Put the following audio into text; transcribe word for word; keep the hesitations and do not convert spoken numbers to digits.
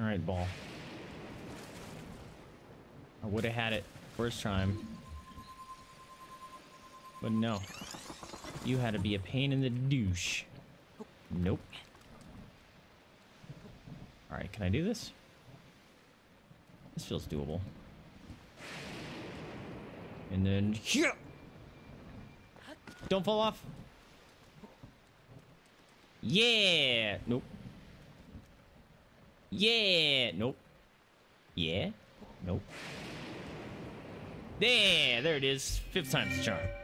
All right, ball. I would have had it first time. But no. You had to be a pain in the douche. Nope. All right, can I do this? This feels doable. And then... Yeah! Don't fall off. Yeah. Nope. Yeah. Nope. Yeah. Nope. There. There it is. Fifth time's the charm.